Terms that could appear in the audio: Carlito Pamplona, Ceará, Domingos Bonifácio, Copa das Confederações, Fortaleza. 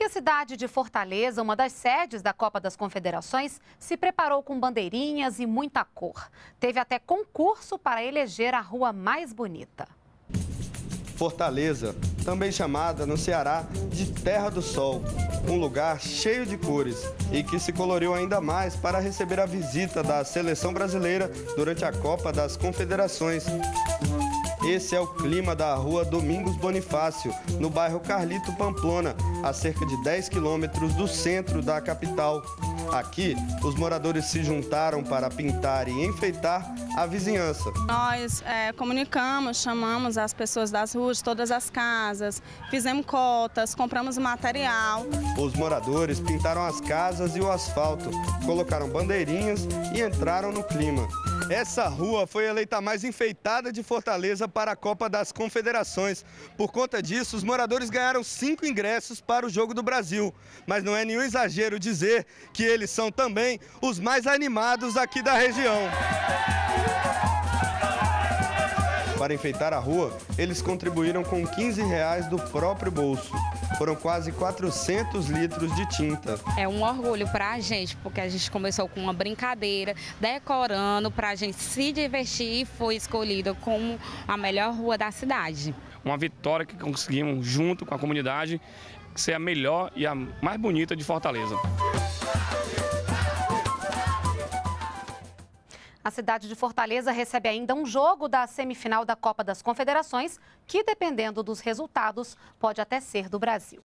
E a cidade de Fortaleza, uma das sedes da Copa das Confederações, se preparou com bandeirinhas e muita cor. Teve até concurso para eleger a rua mais bonita. Fortaleza, também chamada no Ceará de Terra do Sol, um lugar cheio de cores e que se coloriu ainda mais para receber a visita da seleção brasileira durante a Copa das Confederações. Esse é o clima da rua Domingos Bonifácio, no bairro Carlito Pamplona, a cerca de 10 quilômetros do centro da capital. Aqui, os moradores se juntaram para pintar e enfeitar a vizinhança. Nós comunicamos, chamamos as pessoas das ruas, de todas as casas, fizemos cotas, compramos material. Os moradores pintaram as casas e o asfalto, colocaram bandeirinhas e entraram no clima. Essa rua foi eleita a mais enfeitada de Fortaleza para a Copa das Confederações. Por conta disso, os moradores ganharam 5 ingressos para o Jogo do Brasil. Mas não é nenhum exagero dizer que eles são também os mais animados aqui da região. Para enfeitar a rua, eles contribuíram com R$15 do próprio bolso. Foram quase 400 litros de tinta. É um orgulho para a gente, porque a gente começou com uma brincadeira, decorando para a gente se divertir e foi escolhida como a melhor rua da cidade. Uma vitória que conseguimos junto com a comunidade ser a melhor e a mais bonita de Fortaleza. A cidade de Fortaleza recebe ainda um jogo da semifinal da Copa das Confederações, que, dependendo dos resultados, pode até ser do Brasil.